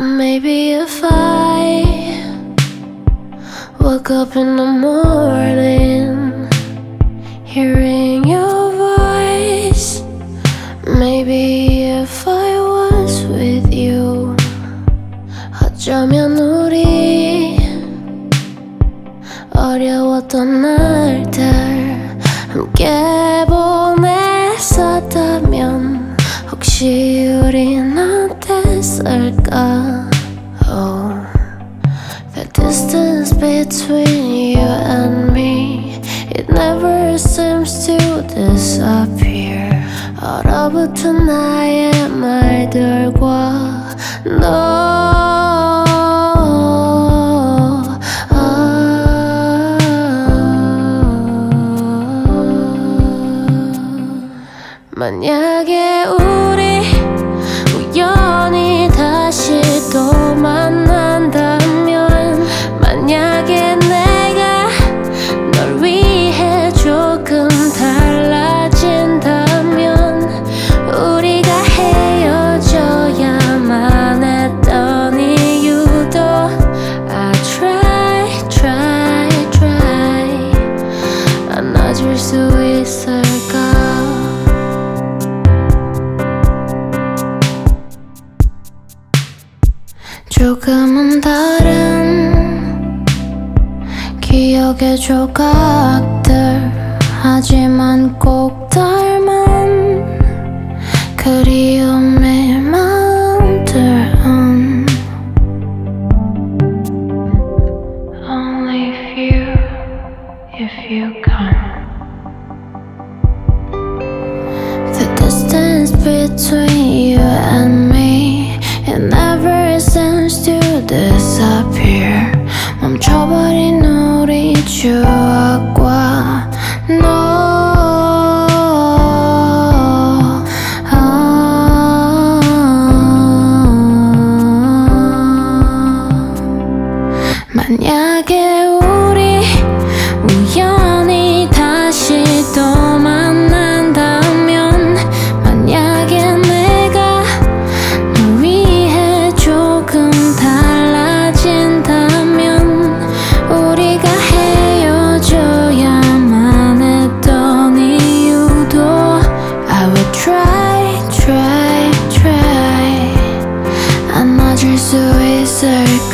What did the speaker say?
Maybe if I woke up in the morning hearing your voice, maybe if I was with you, 어쩌면 우리 어려웠던 날들 함께 보냈었다면 혹시 우린 어땠을까? Oh, the distance between you and me, it never seems to disappear. 얼어붙은 나의 말들과 만약에 우리 우연히 다시 또 만난다면, 만약에 내가 널 위해 조금 달라진다면, 우리가 헤어져야만 했던 이유도 I try 안아줄 수 있을까? 조금은 다른 기억의 조각들, 하지만 꼭 닮은 그리움의 마음들. Only if you come. The distance between you and me, it never seems to disappear. 멈춰버린 우리 추억과 만약에 우리 우연히 다시 또 만난다면, 만약에 내가 널 위해 조금 달라진다면, 우리가 헤어져야만 했던 이유도 I would try 안아줄 수 있을까?